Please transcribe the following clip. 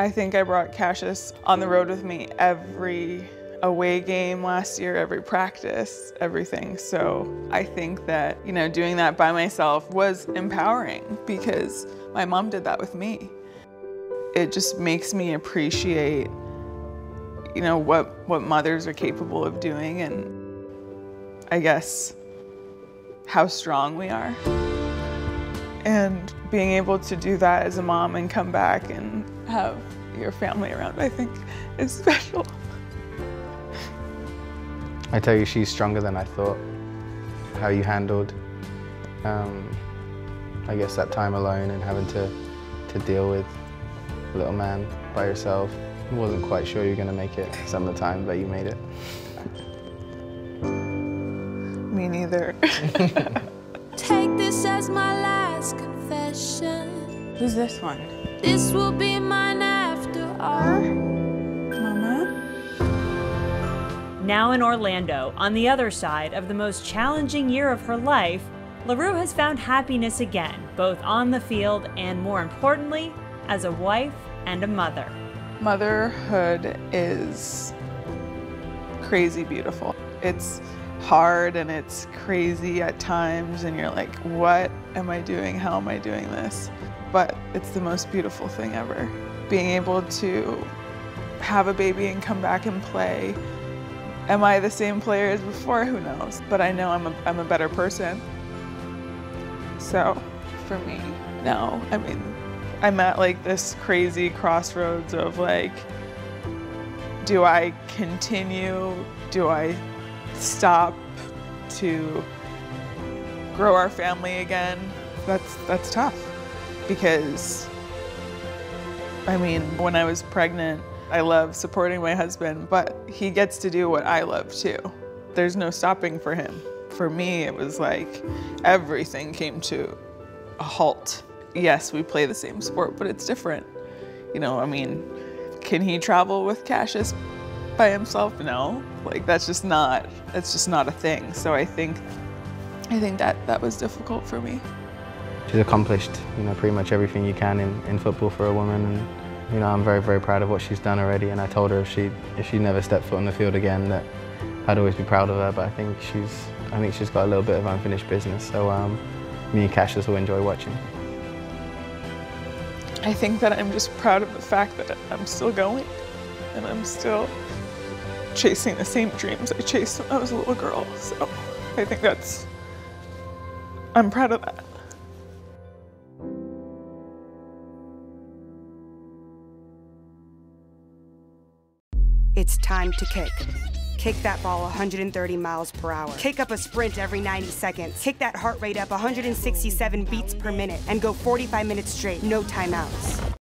I think I brought Cassius on the road with me every away game last year, every practice, everything. So I think that, you know, doing that by myself was empowering because my mom did that with me. It just makes me appreciate, you know, what mothers are capable of doing and I guess how strong we are. And being able to do that as a mom and come back and have your family around, I think is special. I tell you, she's stronger than I thought. How you handled, I guess, that time alone and having to deal with a little man by yourself. I wasn't quite sure you were going to make it some of the time, but you made it. Me neither. Take this as my last confession. Who's this one? This will be mine after all. Mama? Now in Orlando, on the other side of the most challenging year of her life, LaRue has found happiness again, both on the field and, more importantly, as a wife and a mother. Motherhood is crazy beautiful. It's hard and it's crazy at times and you're like, what am I doing? How am I doing this? But it's the most beautiful thing ever. Being able to have a baby and come back and play. Am I the same player as before? Who knows? But I know I'm a better person. So for me, no, I mean, I'm at like this crazy crossroads of like, do I continue? Do I stop to grow our family again? That's tough because, I mean, when I was pregnant, I love supporting my husband, but he gets to do what I love too. There's no stopping for him. For me, it was like everything came to a halt. Yes, we play the same sport, but it's different. You know, I mean, can he travel with Cassius by himself? No. Like, that's just not a thing. So I think that was difficult for me. She's accomplished, you know, pretty much everything you can in football for a woman, and you know, I'm very, very proud of what she's done already, and I told her if she never stepped foot on the field again that I'd always be proud of her, but I think she's got a little bit of unfinished business. So me and Cassius will enjoy watching. I think that I'm just proud of the fact that I'm still going and I'm still chasing the same dreams I chased when I was a little girl. So I think I'm proud of that. It's time to kick. Kick that ball 130 miles per hour. Kick up a sprint every 90 seconds. Kick that heart rate up 167 beats per minute and go 45 minutes straight, no timeouts.